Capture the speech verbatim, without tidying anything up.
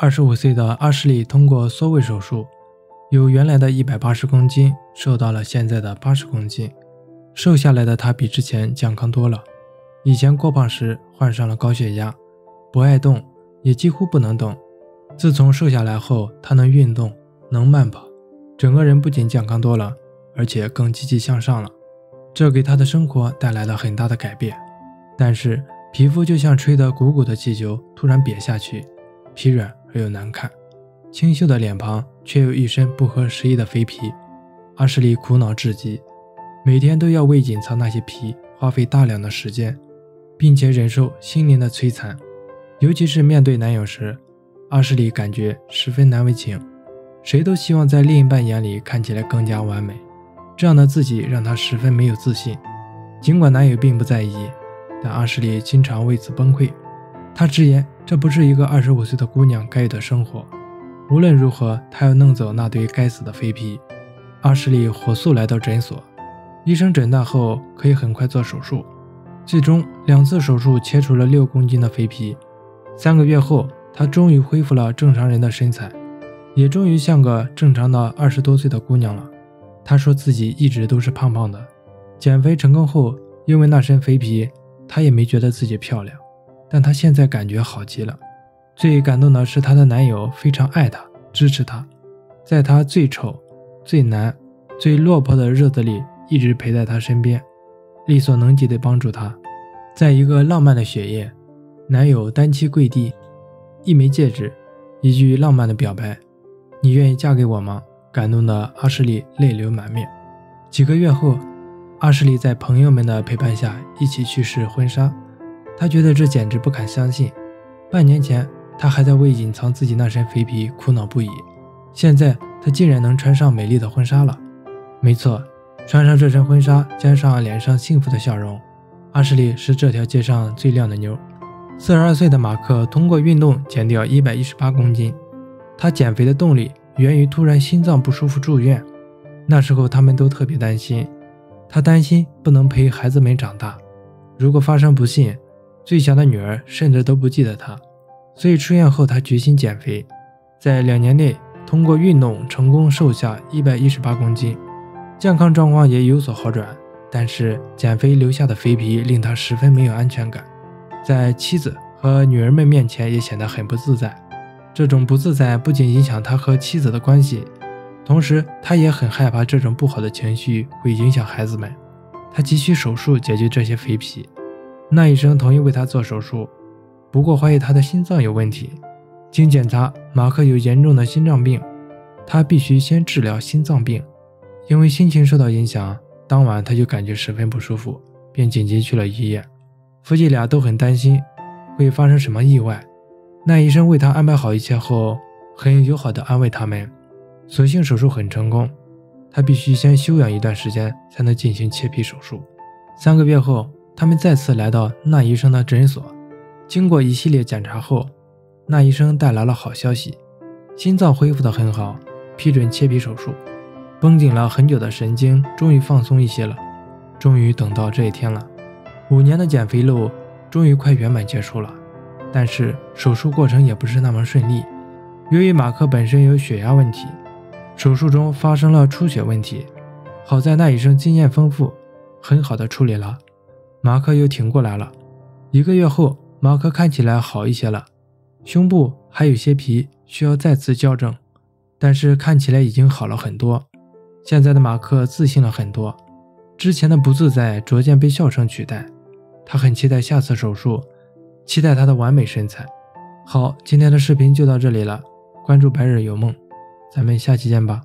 二十五岁的阿什利通过缩胃手术，由原来的一百八十公斤瘦到了现在的八十公斤。瘦下来的她比之前健康多了。以前过胖时患上了高血压，不爱动，也几乎不能动。自从瘦下来后，她能运动，能慢跑，整个人不仅健康多了，而且更积极向上了。这给她的生活带来了很大的改变。但是皮肤就像吹得鼓鼓的气球，突然瘪下去，疲软。 而又难看，清秀的脸庞却有一身不合时宜的肥皮。阿什利苦恼至极，每天都要为隐藏那些皮花费大量的时间，并且忍受心灵的摧残。尤其是面对男友时，阿什利感觉十分难为情。谁都希望在另一半眼里看起来更加完美，这样的自己让她十分没有自信。尽管男友并不在意，但阿什利经常为此崩溃。她直言， 这不是一个二十五岁的姑娘该有的生活。无论如何，她要弄走那堆该死的肥皮。阿什利火速来到诊所，医生诊断后可以很快做手术。最终，两次手术切除了六公斤的肥皮。三个月后，她终于恢复了正常人的身材，也终于像个正常的二十多岁的姑娘了。她说自己一直都是胖胖的，减肥成功后，因为那身肥皮，她也没觉得自己漂亮。 但她现在感觉好极了，最感动的是她的男友非常爱她，支持她，在她最丑、最难、最落魄的日子里，一直陪在她身边，力所能及地帮助她。在一个浪漫的雪夜，男友单膝跪地，一枚戒指，一句浪漫的表白：“你愿意嫁给我吗？”感动的阿什利泪流满面。几个月后，阿什利在朋友们的陪伴下一起去试婚纱。 他觉得这简直不敢相信。半年前，他还在为隐藏自己那身肥皮苦恼不已，现在他竟然能穿上美丽的婚纱了。没错，穿上这身婚纱，加上脸上幸福的笑容，阿什利是这条街上最靓的妞。四十二岁的马克通过运动减掉一百一十八公斤。他减肥的动力源于突然心脏不舒服住院，那时候他们都特别担心。他担心不能陪孩子们长大，如果发生不幸， 最小的女儿甚至都不记得他，所以出院后他决心减肥，在两年内通过运动成功瘦下一百一十八公斤，健康状况也有所好转。但是减肥留下的肥皮令他十分没有安全感，在妻子和女儿们面前也显得很不自在。这种不自在不仅影响他和妻子的关系，同时他也很害怕这种不好的情绪会影响孩子们。他急需手术解决这些肥皮。 那医生同意为他做手术，不过怀疑他的心脏有问题。经检查，马克有严重的心脏病，他必须先治疗心脏病。因为心情受到影响，当晚他就感觉十分不舒服，便紧急去了医院。夫妻俩都很担心会发生什么意外。那医生为他安排好一切后，很友好地安慰他们。所幸手术很成功，他必须先休养一段时间才能进行切皮手术。三个月后， 他们再次来到那医生的诊所，经过一系列检查后，那医生带来了好消息：心脏恢复得很好，批准切皮手术。绷紧了很久的神经终于放松一些了，终于等到这一天了。五年的减肥路终于快圆满结束了，但是手术过程也不是那么顺利。由于马克本身有血压问题，手术中发生了出血问题，好在那医生经验丰富，很好的处理了。 马克又挺过来了。一个月后，马克看起来好一些了，胸部还有些皮，需要再次矫正，但是看起来已经好了很多。现在的马克自信了很多，之前的不自在逐渐被笑声取代。他很期待下次手术，期待他的完美身材。好，今天的视频就到这里了，关注白日有梦，咱们下期见吧。